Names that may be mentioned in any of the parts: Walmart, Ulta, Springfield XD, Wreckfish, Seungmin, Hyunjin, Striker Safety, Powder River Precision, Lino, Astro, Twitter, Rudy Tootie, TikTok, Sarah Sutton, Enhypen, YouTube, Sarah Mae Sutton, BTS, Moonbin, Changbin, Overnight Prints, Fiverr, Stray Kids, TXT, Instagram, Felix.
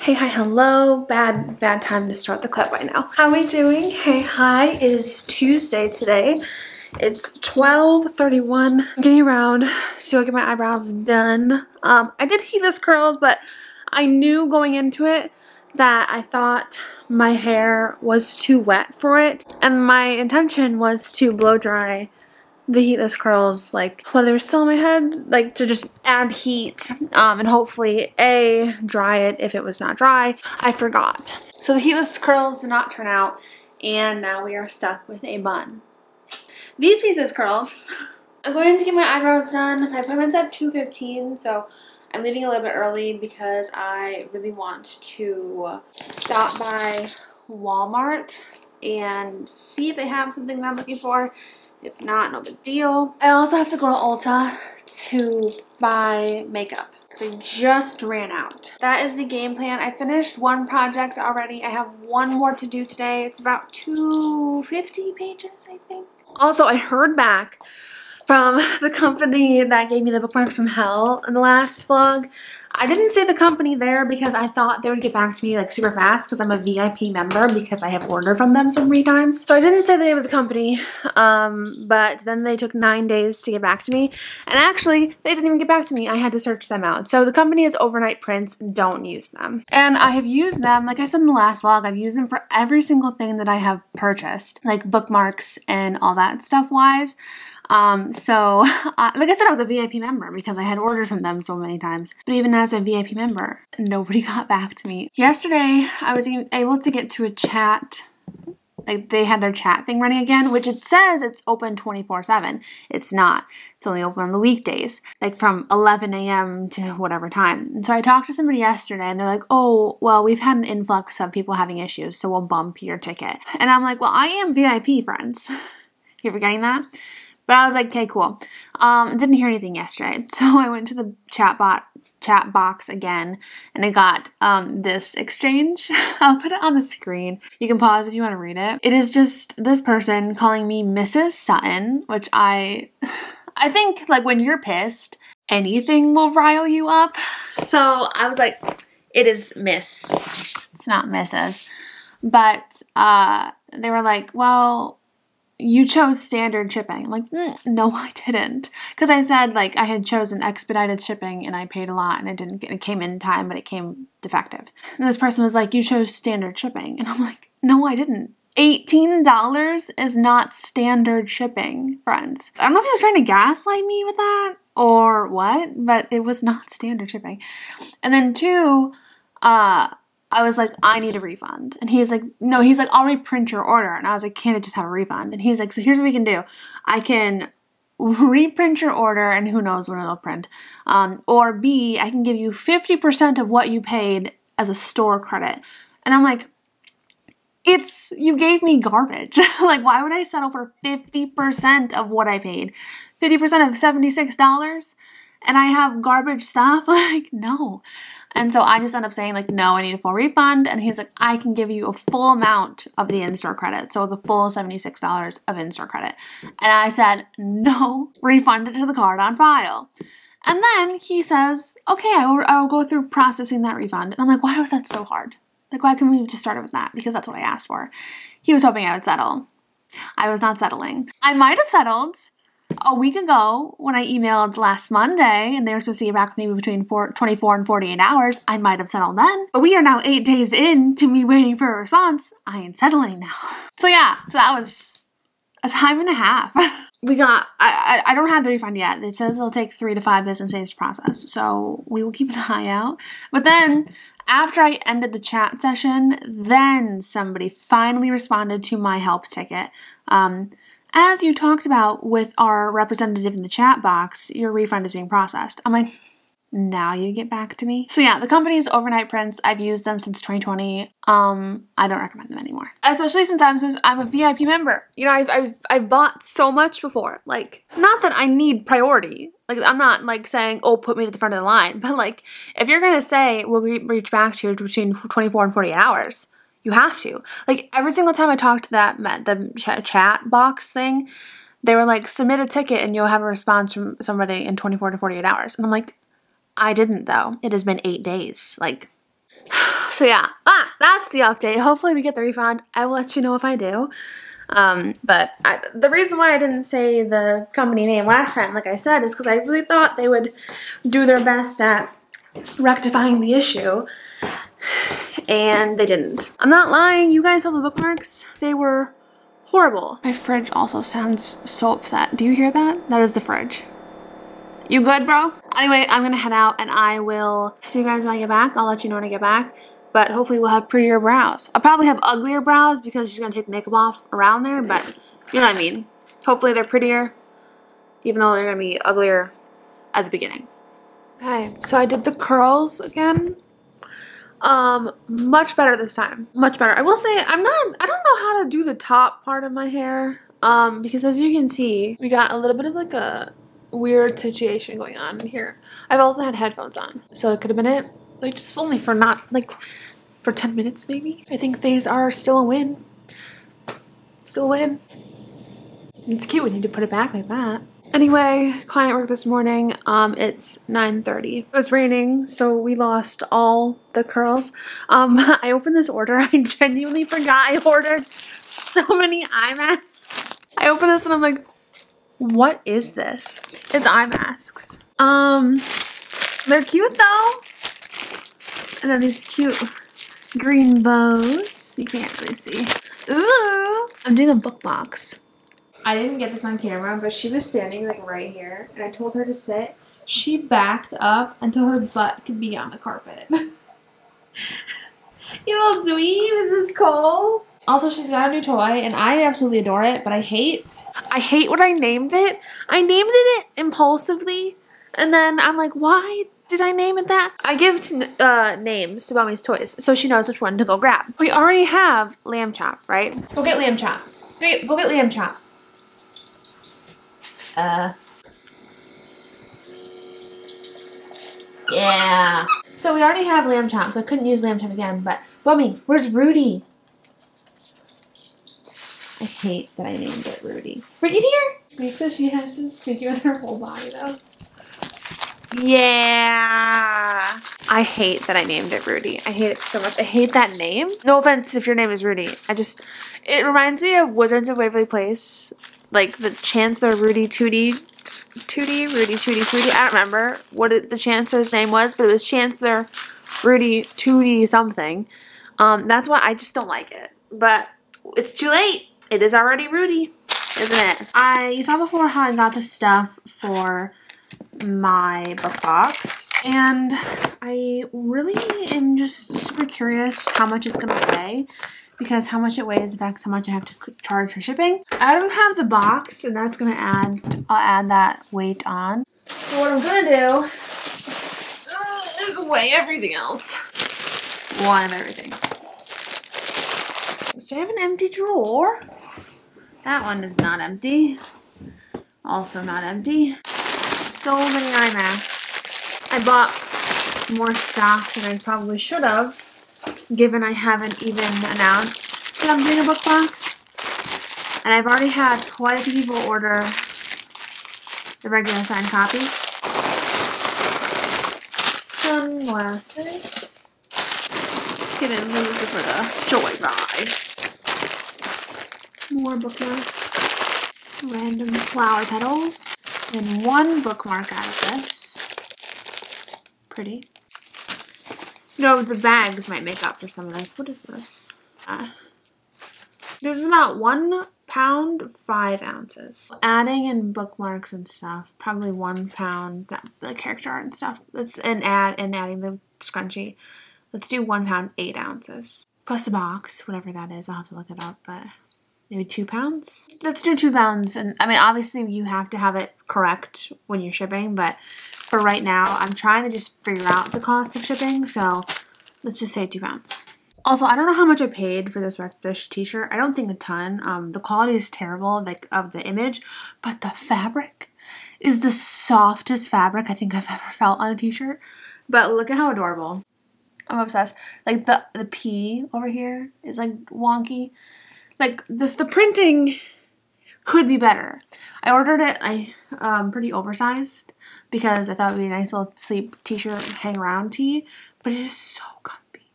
Hey, hi, hello. Bad time to start the clip right now. How we doing? Hey, hi. It is Tuesday today. It's 12:31. I'm getting around to go get my eyebrows done. I did heatless curls, but I knew going into it that I thought my hair was too wet for it. And my intention was to blow dry the heatless curls, like, while they were still in my head, like, to just add heat and hopefully, A, dry it if it was not dry. I forgot. So the heatless curls did not turn out, and now we are stuck with a bun. These pieces curled. I'm going to get my eyebrows done. My appointment's at 2:15, so I'm leaving a little bit early because I really want to stop by Walmart and see if they have something that I'm looking for. If not, no big deal. I also have to go to Ulta to buy makeup because I just ran out. That is the game plan. I finished one project already. I have one more to do today. It's about 250 pages, I think. Also, I heard back from the company that gave me the bookmarks from hell in the last vlog. I didn't say the company there because I thought they would get back to me like super fast because I'm a VIP member because I have ordered from them so many times. So I didn't say the name of the company, but then they took 9 days to get back to me. And actually, they didn't even get back to me. I had to search them out. So the company is Overnight Prints. Don't use them. And I have used them, like I said in the last vlog, I've used them for every single thing that I have purchased, like bookmarks and all that stuff wise. Like I said, I was a VIP member because I had ordered from them so many times. But even as a VIP member, nobody got back to me. Yesterday, I was able to get to a chat. Like, they had their chat thing running again, which it says it's open 24/7. It's not. It's only open on the weekdays, like from 11 a.m. to whatever time. And so I talked to somebody yesterday and they're like, oh, well, we've had an influx of people having issues, so we'll bump your ticket. And I'm like, well, I am VIP, friends. You're forgetting that? But I was like, okay, cool. Didn't hear anything yesterday. So I went to the chat box again, and I got this exchange. I'll put it on the screen. You can pause if you want to read it. It is just this person calling me Mrs. Sutton, which I think, like, when you're pissed, anything will rile you up. So I was like, it is Miss. It's not Mrs. But they were like, well, you chose standard shipping. I'm like, no, I didn't. Because I said, like, I had chosen expedited shipping and I paid a lot and it came in time, but it came defective. And this person was like, you chose standard shipping. And I'm like, no, I didn't. $18 is not standard shipping, friends. I don't know if he was trying to gaslight me with that or what, but it was not standard shipping. And then two, I was like, I need a refund. And he's like, no, he's like, I'll reprint your order. And I was like, can't I just have a refund? And he's like, so here's what we can do. I can reprint your order and who knows when it'll print. Or B, I can give you 50% of what you paid as a store credit. And I'm like, you gave me garbage. Like, why would I settle for 50% of what I paid? 50% of $76? And I have garbage stuff? Like, no. And so I just end up saying, like, no, I need a full refund. And he's like, I can give you a full amount of the in-store credit. So the full $76 of in-store credit. And I said, no, refund it to the card on file. And then he says, okay, I will go through processing that refund. And I'm like, why was that so hard? Like, why couldn't we just start with that? Because that's what I asked for. He was hoping I would settle. I was not settling. I might have settled a week ago when I emailed last Monday and they were supposed to get back to me between 24 and 48 hours. I might have settled then. But we are now 8 days in to me waiting for a response. I ain't settling now. So yeah, so that was a time and a half. We got, I don't have the refund yet. It says it'll take 3 to 5 business days to process. So we will keep an eye out. But then after I ended the chat session, then somebody finally responded to my help ticket. As you talked about with our representative in the chat box, your refund is being processed. I'm like, now you get back to me. So yeah, the company is Overnight Prints. I've used them since 2020. I don't recommend them anymore, especially since I'm a VIP member. You know, I've bought so much before. Like, not that I need priority. Like, I'm not like saying, oh, put me to the front of the line. But like, if you're gonna say we'll reach back to you between 24 and 48 hours. You have to. Like, every single time I talked to the chat box thing, they were like, submit a ticket and you'll have a response from somebody in 24 to 48 hours. And I'm like, I didn't though. It has been 8 days. Like, So yeah, that's the update. Hopefully we get the refund. I will let you know if I do. The reason why I didn't say the company name last time, like I said, is because I really thought they would do their best at rectifying the issue, and they didn't. I'm not lying, you guys saw the bookmarks. They were horrible. My fridge also sounds so upset. Do you hear that? That is the fridge. You good, bro? Anyway, I'm gonna head out and I will see you guys when I get back. I'll let you know when I get back. But hopefully we'll have prettier brows. I'll probably have uglier brows because she's gonna take the makeup off around there, but you know what I mean. Hopefully they're prettier, even though they're gonna be uglier at the beginning. Okay, so I did the curls again. Much better this time. Much better. I will say I don't know how to do the top part of my hair. Because as you can see, we got a little bit of like a weird situation going on in here. I've also had headphones on, so it could have been it. Like, just only for not, like, for 10 minutes, maybe. I think these are still a win. Still a win. It's cute when you need to put it back like that. Anyway, client work this morning. It's 9:30. It was raining, so we lost all the curls. I opened this order. I genuinely forgot I ordered so many eye masks. I opened this and I'm like, what is this? It's eye masks. They're cute, though. And then these cute green bows. You can't really see. Ooh! I'm doing a book box. I didn't get this on camera, but she was standing like right here, and I told her to sit. She backed up until her butt could be on the carpet. You little dweeb, is this cold? Also, she's got a new toy, and I absolutely adore it, but I hate what I named it. I named it impulsively, and then I'm like, why? Did I name it that? I give names to Mommy's toys, so she knows which one to go grab. We already have lamb chop, right? Go get lamb chop. Go get lamb chop. Yeah. So we already have lamb chop, so I couldn't use lamb chop again, but Mommy, where's Rudy? I hate that I named it Rudy. Rudy here? Snake says she has to sneak you in her whole body, though. Yeah. I hate that I named it Rudy. I hate it so much. I hate that name. No offense if your name is Rudy. It reminds me of Wizards of Waverly Place. Like the Chancellor Rudy Tootie. I don't remember what the Chancellor's name was, but it was Chancellor Rudy Tootie something. That's why I just don't like it. But it's too late. It is already Rudy, isn't it? You saw before how I got the stuff for my book box, and I really am just super curious how much it's gonna weigh, because how much it weighs affects how much I have to charge for shipping. I don't have the box, and that's gonna I'll add that weight on. So what I'm gonna do is weigh everything else. One everything. Do I have an empty drawer? That one is not empty. Also not empty. So many eye masks. I bought more stock than I probably should have, given I haven't even announced that I'm doing a book box. And I've already had quite a few people order the regular signed copy. Sunglasses. Gonna lose it for the joyride. More bookmarks. Random flower petals. And one bookmark out of this. Pretty. No, the bags might make up for some of this. What is this? This is about 1 pound, 5 ounces. Adding in bookmarks and stuff, probably 1 pound, the character art and stuff. Adding the scrunchie. Let's do 1 pound, 8 ounces. Plus the box, whatever that is. I'll have to look it up, but maybe 2 pounds? Let's do 2 pounds. And I mean, obviously you have to have it correct when you're shipping, but for right now, I'm trying to just figure out the cost of shipping. So let's just say 2 pounds. Also, I don't know how much I paid for this Wreckfish t-shirt. I don't think a ton. The quality is terrible, like of the image, but the fabric is the softest fabric I think I've ever felt on a t-shirt. But look at how adorable. I'm obsessed. Like the P over here is like wonky. Like this, the printing could be better. I ordered it pretty oversized because I thought it would be a nice little sleep t-shirt hang around tee, but it is so comfy.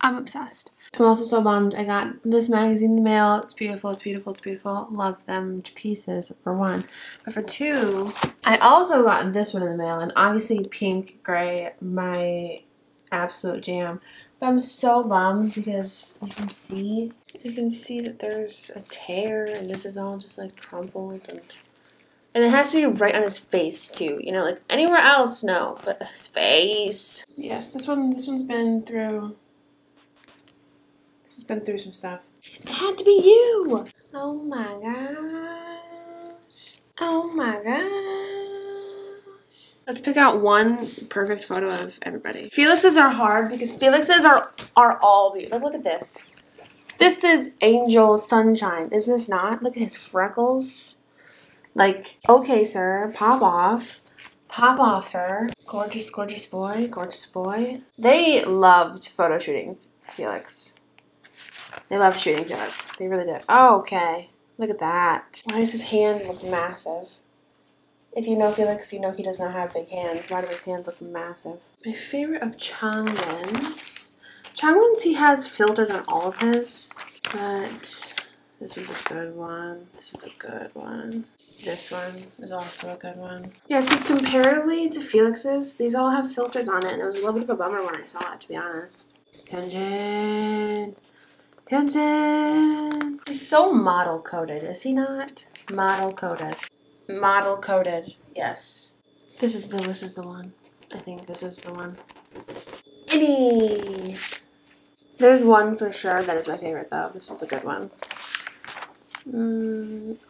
I'm obsessed. I'm also so bummed I got this magazine in the mail. It's beautiful, it's beautiful, it's beautiful. Love them to pieces, for one. But for two, I also got this one in the mail, and obviously pink, gray, my absolute jam. But I'm so bummed because you can see that there's a tear, and this is all just like crumpled, and it has to be right on his face too. You know, like anywhere else, no, but his face. Yes, this one's been through. She's been through some stuff. It had to be you! Oh my gosh. Oh my gosh. Let's pick out one perfect photo of everybody. Felix's are hard because Felix's are all beautiful. Look at this. This is Angel Sunshine, is this not? Look at his freckles. Like, okay, sir, pop off. Pop off, sir. Gorgeous, gorgeous boy, gorgeous boy. They loved photo shooting Felix. They love shooting dogs. They really do. Oh, okay. Look at that. Why does his hand look massive? If you know Felix, you know he does not have big hands. Why do his hands look massive? My favorite of Changyun's. Changyun's, he has filters on all of his. But this one's a good one. This one's a good one. This one is also a good one. Yeah, see, comparatively to Felix's, these all have filters on it. And it was a little bit of a bummer when I saw it, to be honest. Hyunjin. Hyunjin! He's so model coded, is he not? Model coded. Model coded, yes. This is the one. I think this is the one. Itty! There's one for sure that is my favorite though. This one's a good one.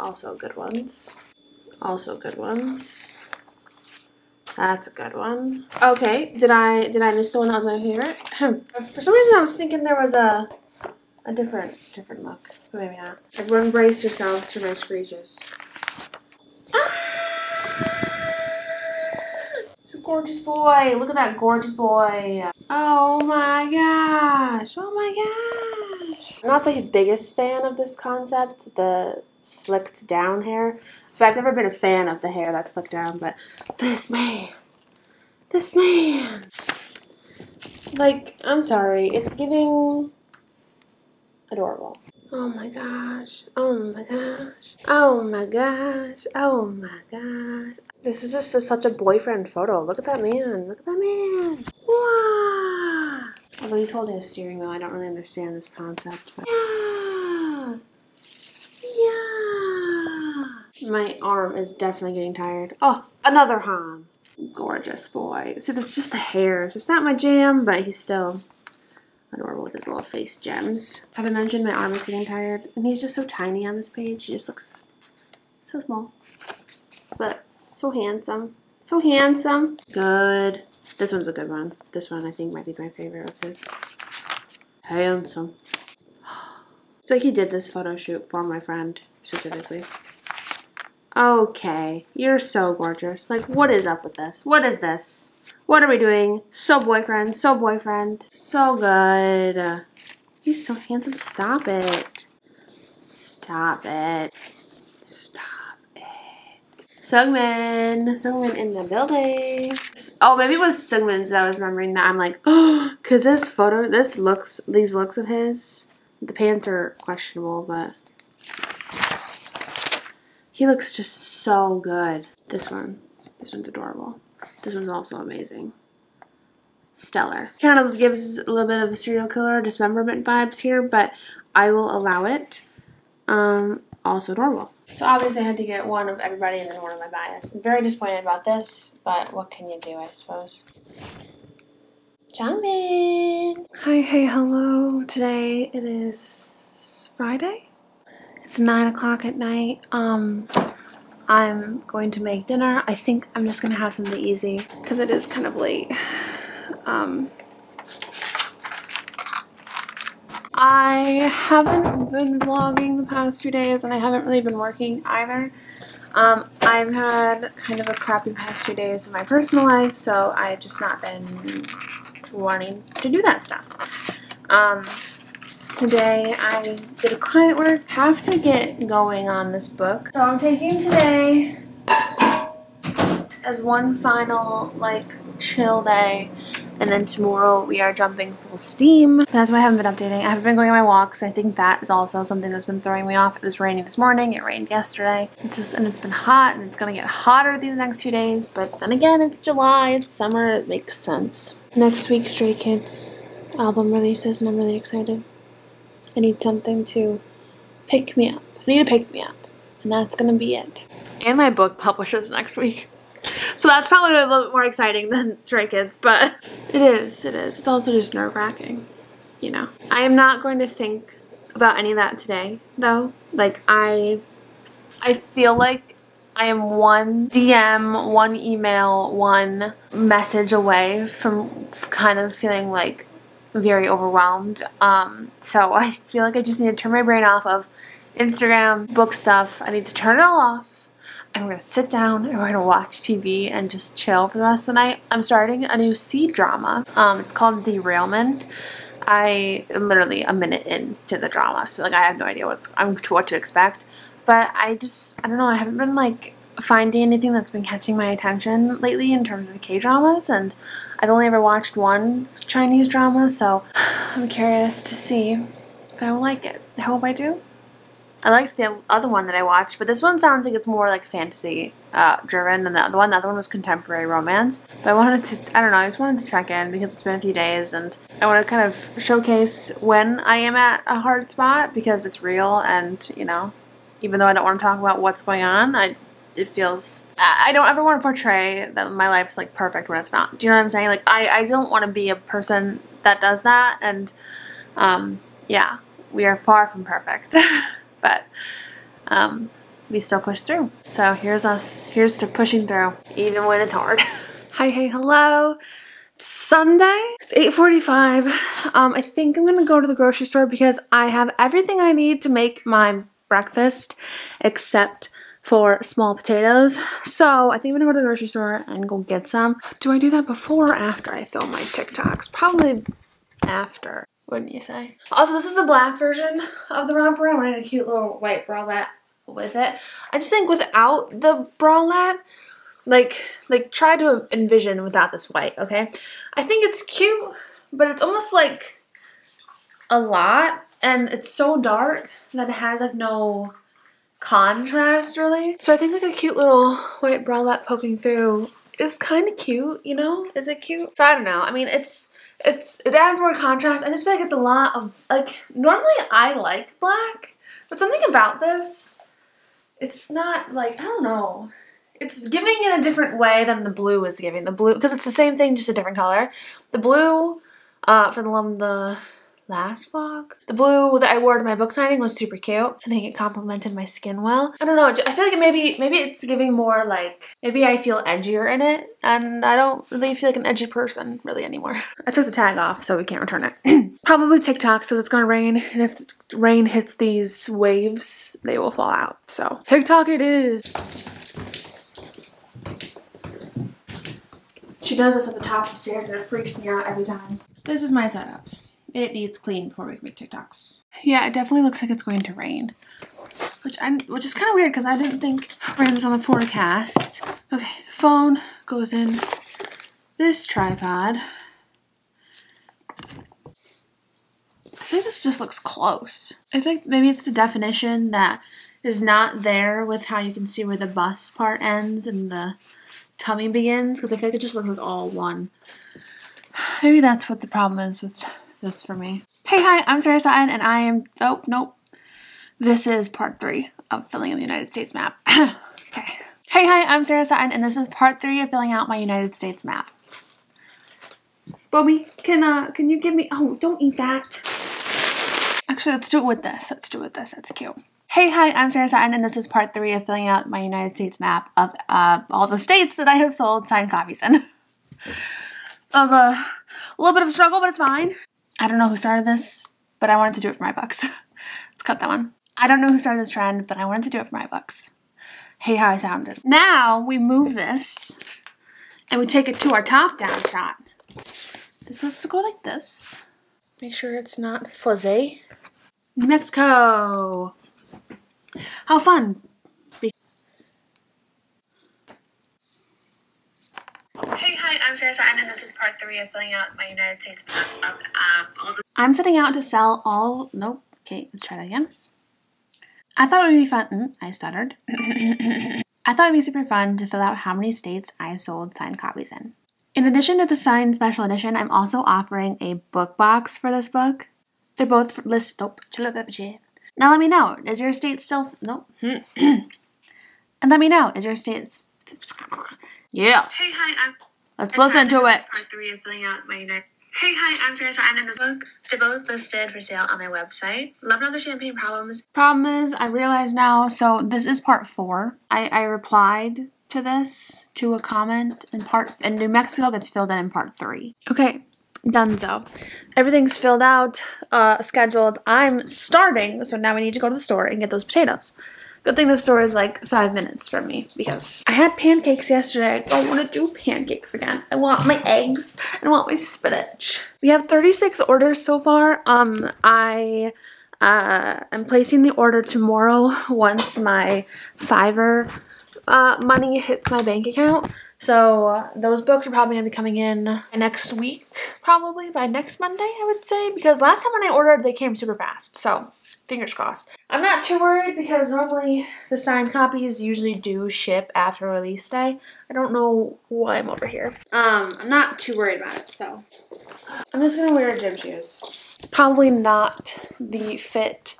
Also good ones. Also good ones. That's a good one. Okay, did I miss the one that was my favorite? For some reason I was thinking there was a different look, but maybe not. Everyone brace yourselves for my screeches. Ah! It's a gorgeous boy. Look at that gorgeous boy. Oh my gosh. Oh my gosh. I'm not the biggest fan of this concept, the slicked down hair. In fact, I've never been a fan of the hair that's slicked down, but this man. Like, I'm sorry. It's giving... adorable. Oh my gosh. Oh my gosh. Oh my gosh. Oh my gosh. This is just such a boyfriend photo. Look at that man. Look at that man. Wow. Although he's holding a steering wheel, I don't really understand this concept. But... yeah. Yeah. My arm is definitely getting tired. Oh, another Han. Gorgeous boy. See, that's just the hair. So it's not my jam, but he's still... adorable with his little face gems. Have I mentioned my arm is getting tired? And he's just so tiny on this page. He just looks so small. But so handsome. So handsome. Good. This one's a good one. This one I think might be my favorite of his. Handsome. It's like he did this photo shoot for my friend specifically. Okay. You're so gorgeous. Like, what is up with this? What is this? What are we doing? So boyfriend, so boyfriend. So good. He's so handsome. Stop it. Stop it. Stop it. Seungmin. Seungmin in the building. Oh, maybe it was Seungmin's that I was remembering that. I'm like, oh, because this photo, these looks of his, the pants are questionable, but he looks just so good. This one's adorable. This one's also amazing. Stellar. Kind of gives a little bit of a serial killer dismemberment vibes here, but I will allow it. Also adorable. So obviously I had to get one of everybody and then one of my bias. I'm very disappointed about this, but what can you do, I suppose? Changbin! Hi, hey, hello. Today it is Friday. It's 9 o'clock at night. I'm going to make dinner. I think I'm just gonna have something easy because it is kind of late. I haven't been vlogging the past 2 days and I haven't really been working either. I've had kind of a crappy past 2 days in my personal life, so I've just not been wanting to do that stuff. Today I did a client work. Have to get going on this book. So I'm taking today as one final like chill day And then tomorrow we are jumping full steam. That's why I haven't been updating. I haven't been going on my walks. I think that is also something that's been throwing me off. It was raining this morning. It rained yesterday. It's been hot, and it's gonna get hotter these next few days. But then again, it's July. It's summer. It makes sense. Next week, Stray Kids album releases, and I'm really excited. I need something to pick me up. I need to pick me up. And that's gonna be it. And my book publishes next week. So that's probably a little bit more exciting than Stray Kids, but it is. It's also just nerve-wracking, you know. I am not going to think about any of that today, though. Like, I feel like I am one DM, one email, one message away from kind of feeling, like, very overwhelmed. So I feel like I just need to turn my brain off of Instagram, book stuff. I need to turn it all off. And we're gonna sit down and we're gonna watch TV and just chill for the rest of the night. I'm starting a new sea drama. It's called Derailment. I am literally a minute into the drama, so like I have no idea what to expect. But I don't know. I haven't been like finding anything that's been catching my attention lately in terms of K-dramas, and I've only ever watched one Chinese drama, so I'm curious to see if I will like it. I hope I do. I liked the other one that I watched, but this one sounds like it's more like fantasy driven than the other one. The other one was contemporary romance. But I wanted to, I don't know, I just wanted to check in because it's been a few days and I want to kind of showcase when I am at a hard spot because it's real and, you know, even though I don't want to talk about what's going on, it feels, I don't ever want to portray that my life's like perfect when it's not. Do you know what I'm saying? Like I don't want to be a person that does that, and yeah, we are far from perfect. But we still push through. So here's us. Here's to pushing through, even when it's hard. Hi, hey, hello. It's Sunday. It's 8:45. I think I'm gonna go to the grocery store because I have everything I need to make my breakfast, except for small potatoes. So I think I'm gonna go to the grocery store and go get some. Do I do that before or after I film my TikToks? Probably after. Wouldn't you say? Also, this is the black version of the romper. I wanted a cute little white bralette with it. I just think without the bralette, like try to envision without this white, okay? I think it's cute, but it's almost like a lot, and it's so dark that it has like no contrast really. So I think like a cute little white bralette poking through is kind of cute, you know? Is it cute? So I don't know. I mean, it adds more contrast. I just feel like it's a lot of, like, normally I like black, but something about this, it's not, like, I don't know. It's giving in a different way than the blue is giving. The blue, because it's the same thing, just a different color. The blue, from the last vlog, the blue that I wore to my book signing was super cute. I think it complemented my skin well. I don't know, I feel like maybe it's giving more, like, maybe I feel edgier in it, and I don't really feel like an edgy person really anymore. I took the tag off, so we can't return it. Probably TikTok, because it's gonna rain, and if rain hits these waves, they will fall out, so TikTok it is. She does this at the top of the stairs, and it freaks me out every time. This is my setup. It needs clean before we can make TikToks. Yeah, it definitely looks like it's going to rain, which is kind of weird because I didn't think rain was on the forecast. Okay, the phone goes in this tripod. I feel like this just looks close. I think maybe it's the definition that is not there with how you can see where the bust part ends and the tummy begins, because I feel like it just looks like all one. Maybe that's what the problem is with this for me. Hey, hi, I'm Sarah Sutton, and I am, oh, nope. This is part 3 of filling in the United States map. Okay. Hey, hi, I'm Sarah Sutton, and this is part 3 of filling out my United States map. Bobby, can you give me, oh, don't eat that. Actually, let's do it with this. Let's do it with this, that's cute. Hey, hi, I'm Sarah Sutton, and this is part 3 of filling out my United States map of all the states that I have sold signed copies in. That was a little bit of a struggle, but it's fine. I don't know who started this, but I wanted to do it for my books. Let's cut that one. I don't know who started this trend, but I wanted to do it for my books. Hate how I sounded. Now we move this and we take it to our top-down shot. This has to go like this. Make sure it's not fuzzy. New Mexico. How fun. Hey, hi. Hi, I'm Sarah Sutton, and this is part 3 of filling out my United States passport. I'm setting out to sell all... Nope. Okay, let's try that again. I thought it would be fun... I stuttered. I thought it would be super fun to fill out how many states I sold signed copies in. In addition to the signed special edition, I'm also offering a book box for this book. They're both listed... Nope. Now let me know, is your state still... Nope. And let me know, is your state... Yes. Hey, hi, I'm... Let's listen to it. Part 3 of filling out my United... Hey, hi, I'm Sarah Sutton, and this book, they're both listed for sale on my website. Love another champagne problems. Problem is, I realize now, so this is part 4. I replied to this, to a comment, and New Mexico gets filled in part 3. Okay, donezo. Everything's filled out, scheduled. I'm starting, so now we need to go to the store and get those potatoes. Good thing the store is like 5 minutes from me because I had pancakes yesterday. I don't want to do pancakes again. I want my eggs and I want my spinach. We have 36 orders so far. I am placing the order tomorrow once my Fiverr money hits my bank account. So those books are probably going to be coming in next week, probably by next Monday, I would say, because last time when I ordered, they came super fast. So fingers crossed. I'm not too worried because normally the signed copies usually do ship after release day. I don't know why I'm over here. I'm not too worried about it, so. I'm just gonna wear gym shoes. It's probably not the fit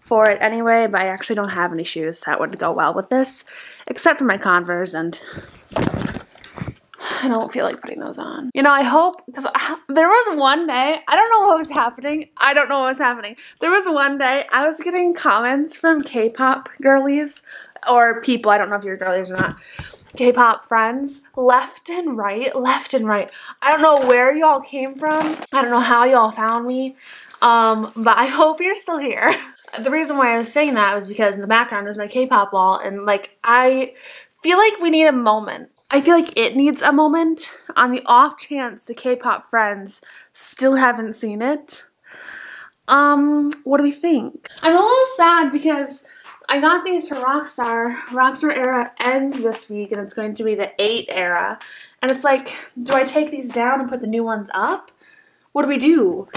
for it anyway, but I actually don't have any shoes that would go well with this, except for my Converse, and I don't feel like putting those on. You know, I hope, because there was one day, I don't know what was happening. There was one day I was getting comments from K-pop girlies or people, I don't know if you're girlies or not, K-pop friends, left and right. I don't know where y'all came from. I don't know how y'all found me, but I hope you're still here. The reason why I was saying that was because in the background was my K-pop wall, and like, I feel like we need a moment. I feel like it needs a moment on the off chance the K-pop friends still haven't seen it. What do we think? I'm a little sad because I got these for Rockstar. Rockstar era ends this week and it's going to be the 8 era. And it's like, do I take these down and put the new ones up? What do we do?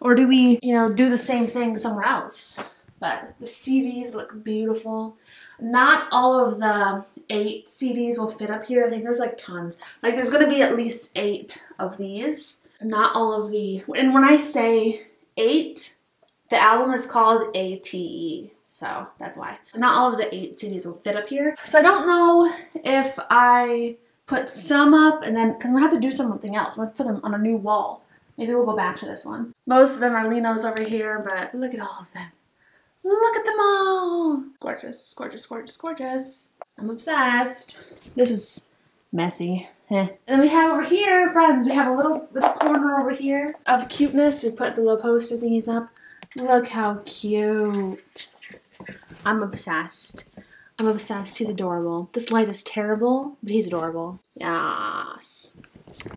Or do we, you know, do the same thing somewhere else? But the CDs look beautiful. Not all of the 8 CDs will fit up here. I think there's like tons. Like there's going to be at least 8 of these. Not all of the... And when I say 8, the album is called ATE. So that's why. So not all of the 8 CDs will fit up here. So I don't know if I put some up and then... Because I'm going to have to do something else. I'm going to put them on a new wall. Maybe we'll go back to this one. Most of them are Lino's over here, but look at all of them. Look at them all! Gorgeous, gorgeous, gorgeous, gorgeous. I'm obsessed. This is messy. And then we have over here, friends, we have a little corner over here of cuteness. We put the little poster thingies up. Look how cute. I'm obsessed. I'm obsessed. He's adorable. This light is terrible, but he's adorable. Yes.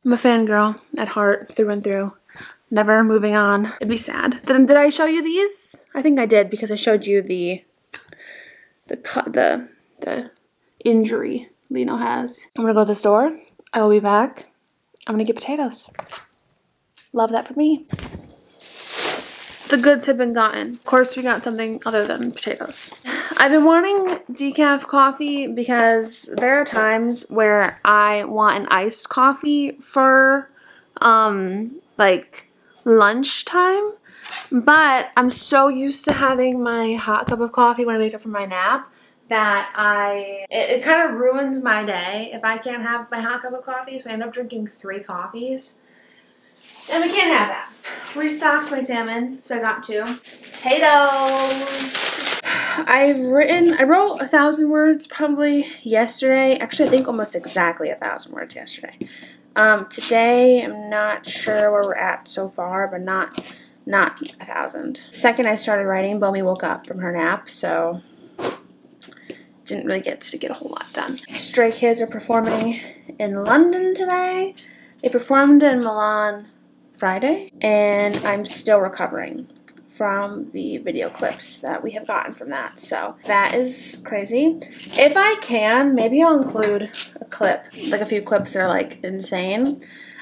I'm a fangirl at heart, through and through. Never moving on. It'd be sad. Then did I show you these? I think I did because I showed you the injury Lino has. I'm gonna go to the store. I will be back. I'm gonna get potatoes. Love that for me. The goods have been gotten. Of course we got something other than potatoes. I've been wanting decaf coffee because there are times where I want an iced coffee for like lunchtime, but I'm so used to having my hot cup of coffee when I wake up from my nap that it kind of ruins my day if I can't have my hot cup of coffee, so I end up drinking 3 coffees, and we can't have that. Restocked my salmon, so I got 2 potatoes. I wrote 1,000 words probably yesterday. Actually, I think almost exactly 1,000 words yesterday. Today, I'm not sure where we're at so far, but not 1,000. The second I started writing, Bomi woke up from her nap, so didn't really get to get a whole lot done. Stray Kids are performing in London today. They performed in Milan Friday, and I'm still recovering from the video clips that we have gotten from that. So that is crazy. If I can, maybe I'll include a clip, like a few clips that are like insane.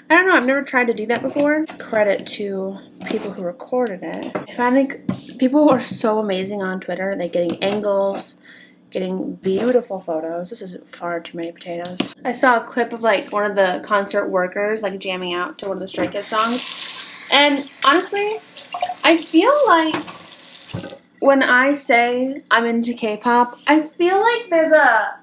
I don't know, I've never tried to do that before. Credit to people who recorded it. If I think people are so amazing on Twitter, they're getting angles, getting beautiful photos. This is far too many potatoes. I saw a clip of like one of the concert workers like jamming out to one of the Stray Kids songs. And honestly, I feel like when I say I'm into K-pop, I feel like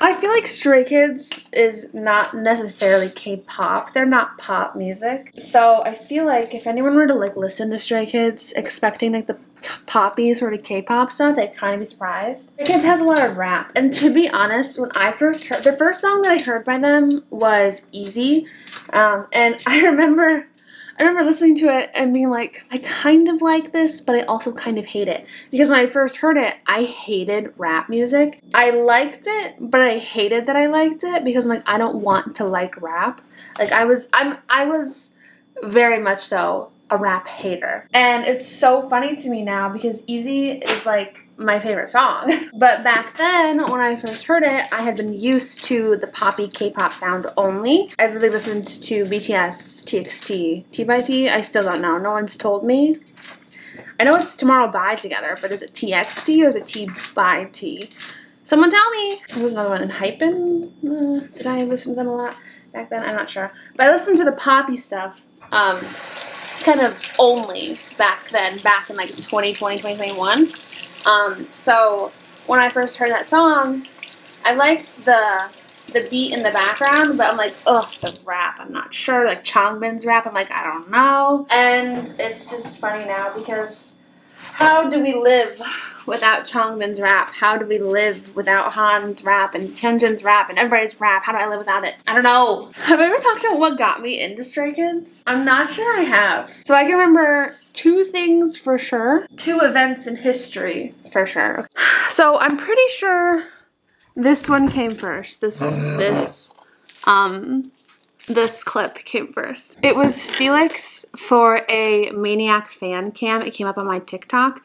I feel like Stray Kids is not necessarily K-pop. They're not pop music. So I feel like if anyone were to like listen to Stray Kids expecting like the poppy sort of K-pop stuff, they'd kind of be surprised. Stray Kids has a lot of rap. And to be honest, when I first heard, the first song that I heard by them was Easy. And I remember listening to it and being like, I kind of like this, but I also kind of hate it. Because when I first heard it, I hated rap music. I liked it, but I hated that I liked it because I'm like, I don't want to like rap. Like I was very much so a rap hater. And it's so funny to me now because Easy is like my favorite song. But back then, when I first heard it, I had been used to the poppy K-pop sound only. I've really listened to BTS, TXT, T by T. I still don't know. No one's told me. I know it's Tomorrow by Together, but is it TXT or is it T by T? Someone tell me. There was another one, Enhypen. Did I listen to them a lot back then? I'm not sure. But I listened to the poppy stuff. Kind of only back then, back in like 2020, 2021. So when I first heard that song, I liked the beat in the background, but I'm like, ugh, the rap, I'm not sure. Like Changbin's rap, I'm like, I don't know. And it's just funny now because how do we live without Changbin's rap? How do we live without Han's rap and Hyunjin's rap and everybody's rap? How do I live without it? I don't know. Have I ever talked about what got me into Stray Kids? I'm not sure I have. So I can remember two things for sure. Two events in history for sure. So I'm pretty sure this one came first. This clip came first. It was Felix for a Maniac fan cam. It came up on my TikTok.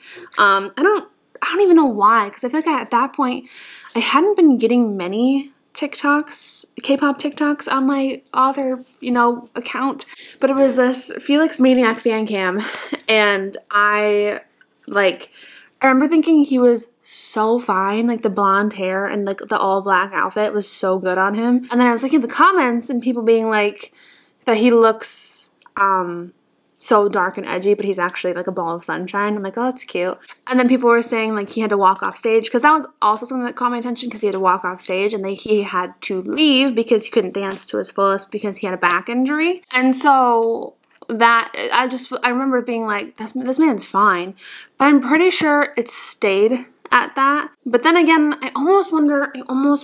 I don't even know why, because I feel like at that point I hadn't been getting many TikToks, K-pop TikToks on my other, you know, account. But it was this Felix Maniac fan cam, and I remember thinking he was so fine, like the blonde hair and like the all black outfit was so good on him. And then I was looking at the comments and people being like that he looks so dark and edgy, but he's actually like a ball of sunshine. I'm like, oh, that's cute. And then people were saying like he had to walk off stage, because that was also something that caught my attention, because he had to walk off stage and he had to leave because he couldn't dance to his fullest because he had a back injury. And so I remember being like, this man's fine. But I'm pretty sure it stayed at that. But then again, I almost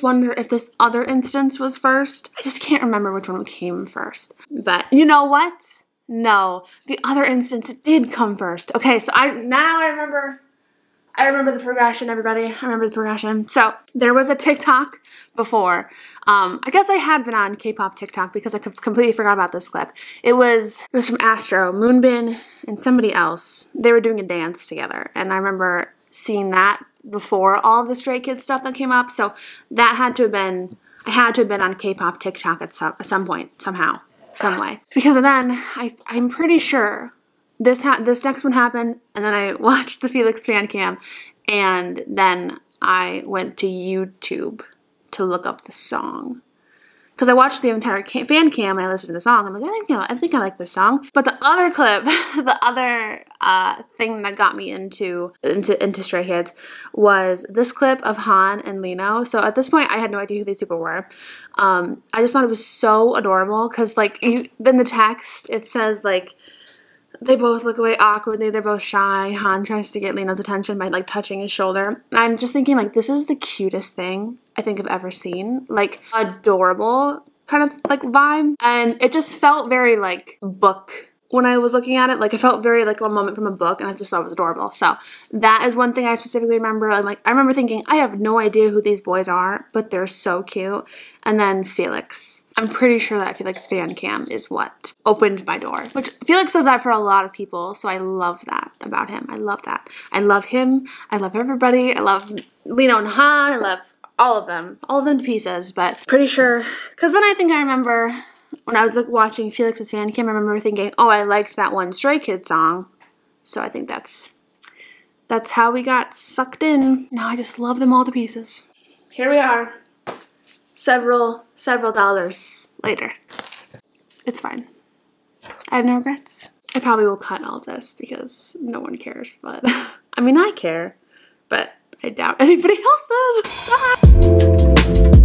wonder if this other instance was first. I just can't remember which one came first. But you know what? No, the other instance did come first. Okay, so I remember the progression, everybody. I remember the progression. So there was a TikTok before. I guess I had been on K-pop TikTok because I completely forgot about this clip. It was from Astro, Moonbin, and somebody else. They were doing a dance together, and I remember seeing that before all the Stray Kids stuff that came up. So that had to have been, I had to have been on K-pop TikTok at some point, somehow, some way. Because then I'm pretty sure this next one happened, and then I watched the Felix fan cam, and then I went to YouTube to look up the song. Because I watched the entire fan cam and I listened to the song. I'm like, I think I like this song. But the other clip, the other thing that got me into Stray Kids was this clip of Han and Lino. So at this point, I had no idea who these people were. I just thought it was so adorable because, like, in the text, it says, like, they both look away awkwardly. They're both shy. Han tries to get Lino's attention by, like, touching his shoulder. And I'm just thinking, like, this is the cutest thing I think I've ever seen. Like, adorable kind of, like, vibe. And it just felt very, like, book when I was looking at it, like, I felt very like a moment from a book, and I just thought it was adorable. So that is one thing I specifically remember. And like, I remember thinking, I have no idea who these boys are, but they're so cute. And then Felix. I'm pretty sure that Felix Van Cam is what opened my door, which Felix does that for a lot of people. So I love that about him. I love that. I love him. I love everybody. I love Lino and Han. I love all of them to pieces, but pretty sure. Cause then I think I remember when I was like watching Felix's fan cam, I remember thinking, oh, I liked that one Stray Kids song. So I think that's how we got sucked in. Now I just love them all to pieces. Here we are. Several dollars later. It's fine. I have no regrets. I probably will cut all of this because no one cares, but I mean, I care, but I doubt anybody else does.